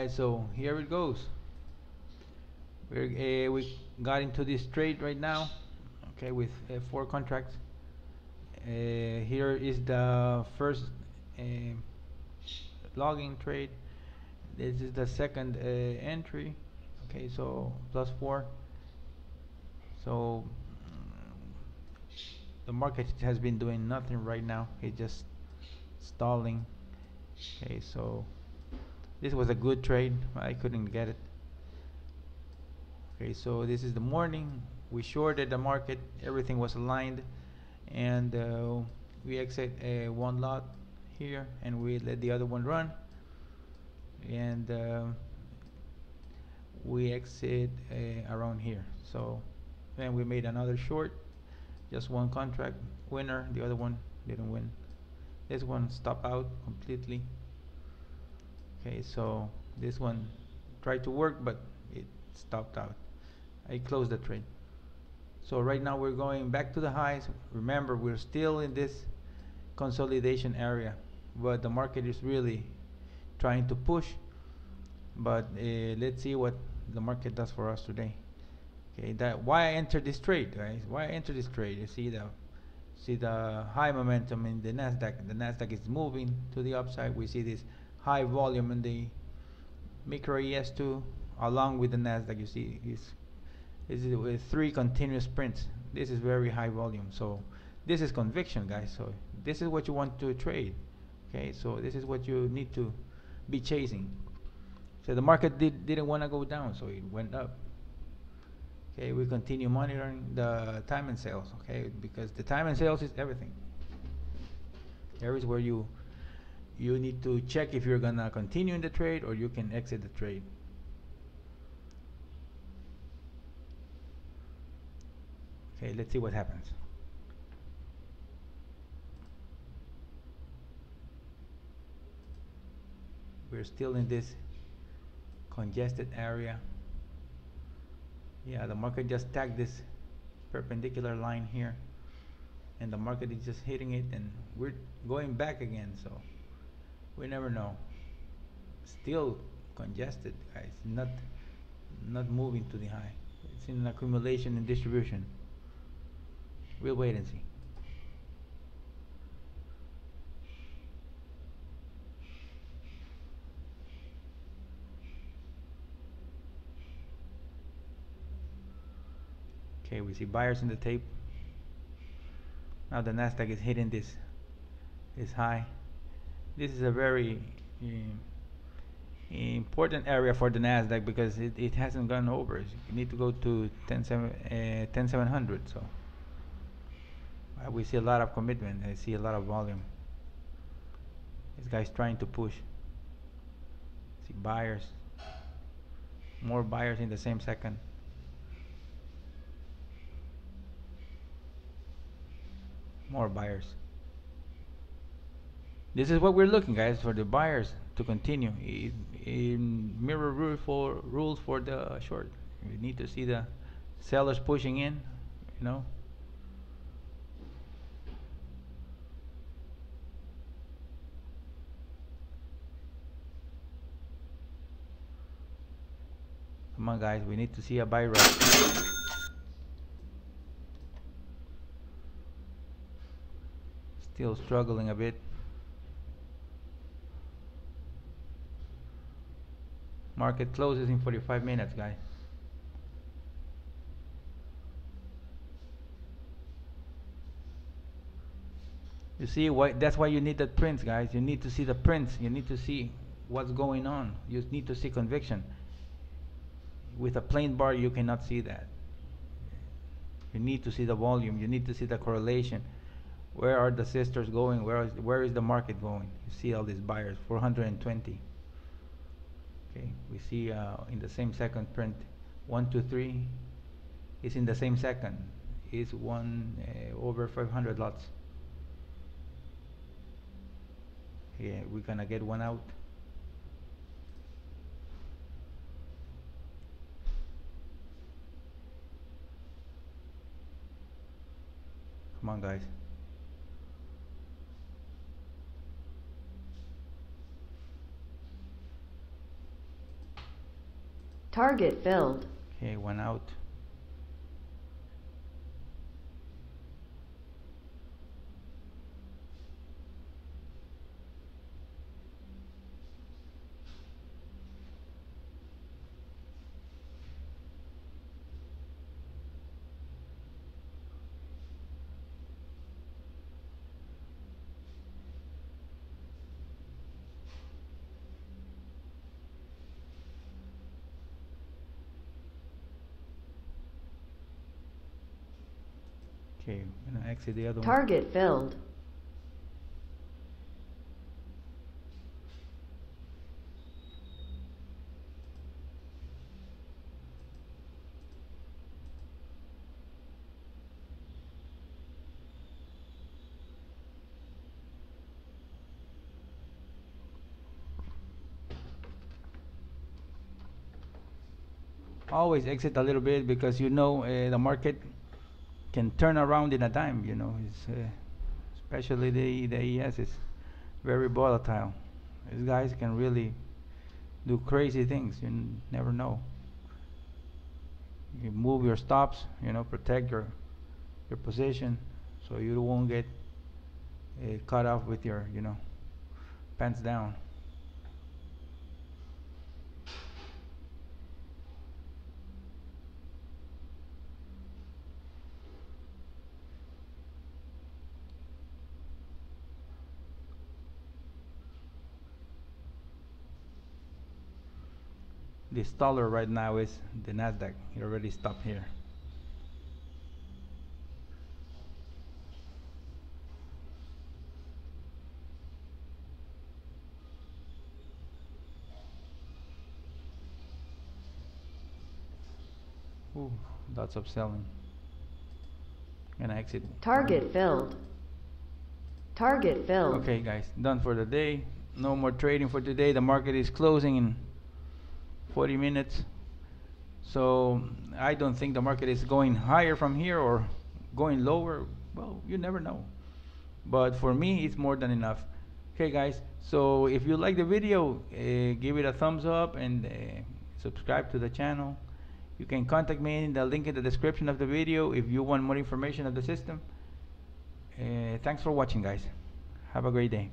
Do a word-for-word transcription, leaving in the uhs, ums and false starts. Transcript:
right, so here it goes. We're, uh, we got into this trade right now, okay, with uh, four contracts. Uh, here is the first uh, logging trade. This is the second uh, entry, okay, so plus four. So the market has been doing nothing right now, it's just stalling. Okay, so this was a good trade, I couldn't get it. Okay, so this is the morning, we shorted the market, everything was aligned, and uh, we exit uh, one lot here and we let the other one run, and uh, we exit uh, around here. So then we made another short, just one contract winner, the other one didn't win. This one stopped out completely. Okay, so this one tried to work but it stopped out. I closed the trade. So right now we're going back to the highs. Remember, we're still in this consolidation area, but the market is really trying to push. But uh, let's see what the market does for us today. Okay, that why I entered this trade, guys. Why I entered this trade? You see the see the high momentum in the Nasdaq. The Nasdaq is moving to the upside. We see this high volume in the micro E S two along with the Nasdaq. You see is is with three continuous prints. This is very high volume. So this is conviction, guys. So this is what you want to trade. Okay, so this is what you need to be chasing. So the market did, didn't want to go down, so it went up. Okay, we continue monitoring the time and sales, okay, because the time and sales is everything. There is where you you need to check if you're gonna continue in the trade or you can exit the trade. Okay, let's see what happens. We're still in this congested area. Yeah, the market just tagged this perpendicular line here, and the market is just hitting it, and we're going back again, so we never know. Still congested, guys, not not moving to the high. It's in an accumulation and distribution. We'll wait and see. Okay, we see buyers in the tape. Now the Nasdaq is hitting this this high. This is a very uh, important area for the Nasdaq because it, it hasn't gone over. You need to go to ten seven hundred. So uh, we see a lot of commitment. I see a lot of volume. This guy's trying to push. See buyers, more buyers in the same second. More buyers. This is what we're looking, guys, for the buyers to continue. It, it mirror rule for rules for the short. We need to see the sellers pushing in, you know. Come on, guys, we need to see a buy rush. Still struggling a bit. Market closes in forty-five minutes, guys. You see why? That's why you need the prints, guys. You need to see the prints. You need to see what's going on. You need to see conviction. With a plain bar, you cannot see that. You need to see the volume. You need to see the correlation. Where are the sisters going? Where is, where is the market going? You see all these buyers, four hundred twenty. Okay, we see uh, in the same second print, one, two, three. It's in the same second. It's one uh, over five hundred lots. Yeah, we're gonna get one out. Come on, guys. Target filled. Okay, one out. Okay, I'm gonna exit the other one. Target filled. Always exit a little bit because you know uh, the market can turn around in a dime, you know. It's, uh, especially the the E S is very volatile. These guys can really do crazy things. You n never know. You move your stops, you know, protect your your position, so you won't get uh, cut off with your, you know, pants down. The staller right now is the Nasdaq. It already stopped here. Ooh, lots of selling. And exit. Target filled. Target filled. Okay, guys, done for the day. No more trading for today. The market is closing in forty minutes, so I don't think the market is going higher from here or going lower. Well, you never know, but for me it's more than enough. Okay guys, so if you like the video, uh, give it a thumbs up and uh, subscribe to the channel. You can contact me in the link in the description of the video if you want more information of the system. Uh, thanks for watching guys, have a great day.